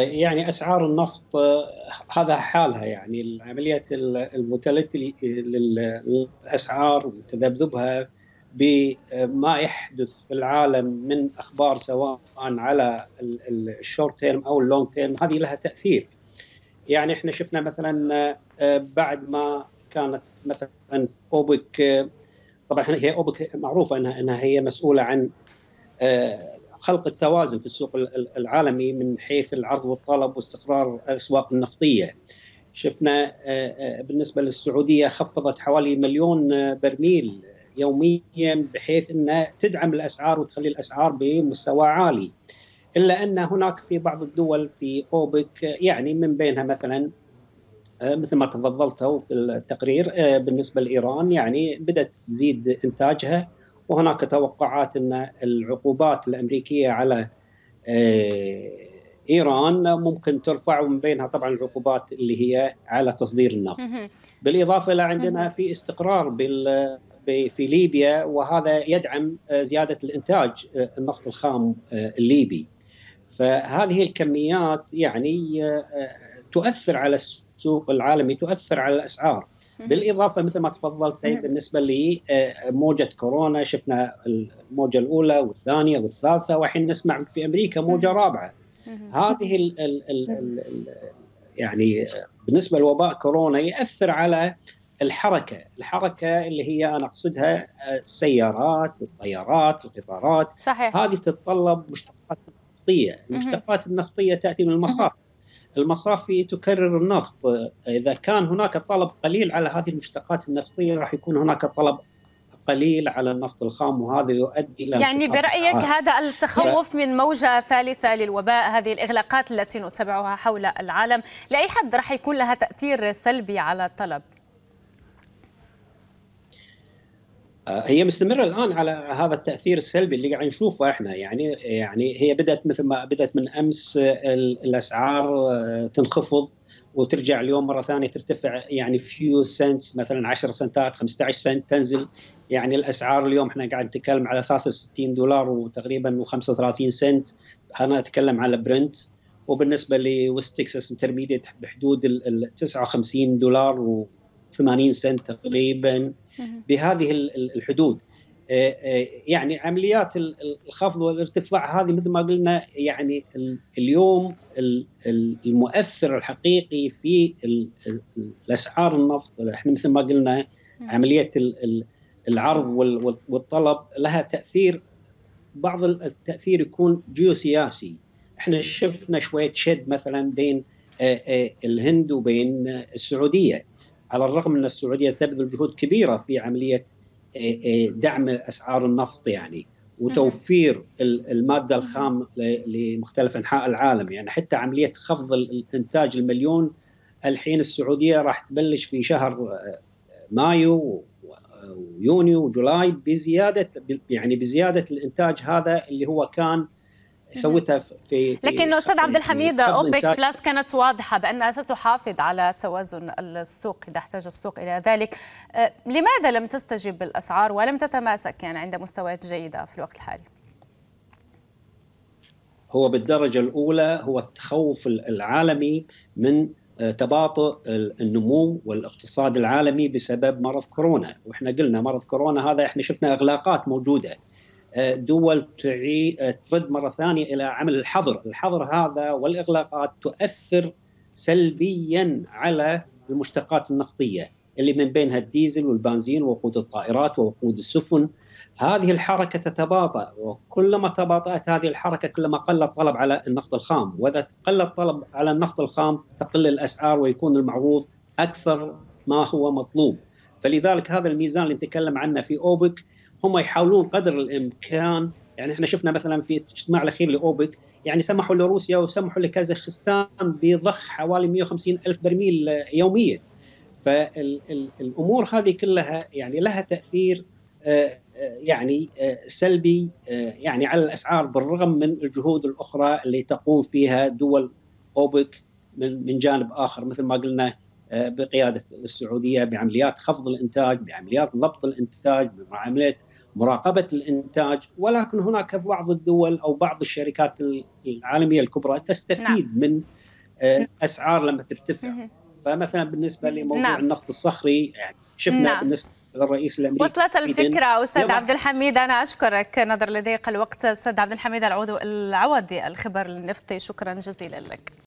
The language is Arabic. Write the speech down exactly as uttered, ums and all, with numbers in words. يعني أسعار النفط هذا حالها، يعني عملية المتلتل للأسعار وتذبذبها بما يحدث في العالم من أخبار سواء على الشورت تيرم أو اللونج تيرم، هذه لها تأثير. يعني احنا شفنا مثلا بعد ما كانت مثلا أوبك، طبعا هي أوبك معروفة أنها, أنها هي مسؤولة عن خلق التوازن في السوق العالمي من حيث العرض والطلب واستقرار الأسواق النفطية. شفنا بالنسبة للسعودية خفضت حوالي مليون برميل يوميا بحيث أنها تدعم الأسعار وتخلي الأسعار بمستوى عالي، إلا أن هناك في بعض الدول في أوبك يعني من بينها مثلا مثل ما تفضلتوا في التقرير بالنسبة لإيران، يعني بدأت تزيد إنتاجها، وهناك توقعات أن العقوبات الأمريكية على إيران ممكن ترفع، ومن بينها طبعا العقوبات اللي هي على تصدير النفط. بالإضافة إلى عندنا في استقرار بال في ليبيا، وهذا يدعم زيادة الإنتاج النفط الخام الليبي. فهذه الكميات يعني تؤثر على السوق العالمي، تؤثر على الأسعار. بالإضافة مثل ما تفضلت بالنسبة لموجة كورونا، شفنا الموجة الأولى والثانية والثالثة، وحين نسمع في أمريكا موجة رابعة. هذه ال ال ال ال يعني بالنسبة لوباء كورونا يؤثر على الحركة الحركة اللي هي أنا أقصدها السيارات، الطيارات، القطارات. صحيح. هذه تتطلب مشتقات نفطية، المشتقات النفطية تأتي من المصافي، المصافي تكرر النفط. إذا كان هناك طلب قليل على هذه المشتقات النفطية راح يكون هناك طلب قليل على النفط الخام، وهذا يؤدي إلى يعني برأيك هذا التخوف من موجة ثالثة للوباء، هذه الإغلاقات التي نتبعها حول العالم، لأي حد راح يكون لها تأثير سلبي على الطلب؟ هي مستمرة الآن على هذا التأثير السلبي اللي قاعد نشوفه احنا. يعني يعني هي بدأت مثل ما بدأت من أمس الأسعار تنخفض وترجع اليوم مرة ثانية ترتفع، يعني فيو سنتس مثلا عشرة سنتات خمسة عشر سنت تنزل. يعني الأسعار اليوم احنا قاعد نتكلم على ثلاثة وستين دولار وتقريبا وخمسة وثلاثين سنت، أنا أتكلم على برنت. وبالنسبة لوست تكساس انترميديت بحدود ال تسعة وخمسين دولار و ثمانين سنت تقريبا، بهذه الحدود. يعني عمليات الخفض والارتفاع هذه مثل ما قلنا، يعني اليوم المؤثر الحقيقي في الأسعار النفط احنا مثل ما قلنا عملية العرض والطلب لها تأثير، بعض التأثير يكون جيوسياسي. احنا شفنا شوية شد مثلا بين الهند وبين السعودية، على الرغم أن السعودية تبذل جهود كبيرة في عملية دعم أسعار النفط يعني وتوفير المادة الخام لمختلف أنحاء العالم. يعني حتى عملية خفض الإنتاج المليون الحين السعودية راح تبلش في شهر مايو ويونيو وجولاي بزيادة، يعني بزيادة الإنتاج هذا اللي هو كان سوتها في. لكن أستاذ عبد الحميد، أوبك بلاس كانت واضحة بأنها ستحافظ على توازن السوق إذا احتاج السوق إلى ذلك. لماذا لم تستجب الأسعار ولم تتماسك يعني عند مستويات جيدة في الوقت الحالي؟ هو بالدرجة الأولى هو التخوف العالمي من تباطؤ النمو والاقتصاد العالمي بسبب مرض كورونا. وإحنا قلنا مرض كورونا هذا إحنا شفنا إغلاقات موجودة، دول ترد مرة ثانية إلى عمل الحظر. الحظر هذا والإغلاقات تؤثر سلبيا على المشتقات النفطية اللي من بينها الديزل والبنزين ووقود الطائرات ووقود السفن. هذه الحركة تتباطأ، وكلما تباطأت هذه الحركة كلما قل الطلب على النفط الخام، وإذا قل الطلب على النفط الخام تقل الأسعار ويكون المعروض أكثر ما هو مطلوب. فلذلك هذا الميزان اللي نتكلم عنه في أوبك هم يحاولون قدر الامكان. يعني احنا شفنا مثلا في الاجتماع الاخير لاوبك يعني سمحوا لروسيا وسمحوا لكازاخستان بضخ حوالي مئة وخمسين ألف برميل يوميا. فالامور هذه كلها يعني لها تاثير يعني سلبي يعني على الاسعار، بالرغم من الجهود الاخرى اللي تقوم فيها دول اوبك من جانب اخر مثل ما قلنا بقيادة السعودية، بعمليات خفض الإنتاج، بعمليات ضبط الإنتاج، بعمليات مراقبة الإنتاج، ولكن هناك بعض الدول أو بعض الشركات العالمية الكبرى تستفيد من أسعار لما ترتفع. فمثلا بالنسبة لموضوع النفط الصخري يعني شفنا بالنسبة للرئيس الأمريكي وصلت الفكرة. أستاذ عبد الحميد أنا أشكرك نظر لضيق الوقت. أستاذ عبد الحميد العوضي الخبير النفطي شكرا جزيلا لك.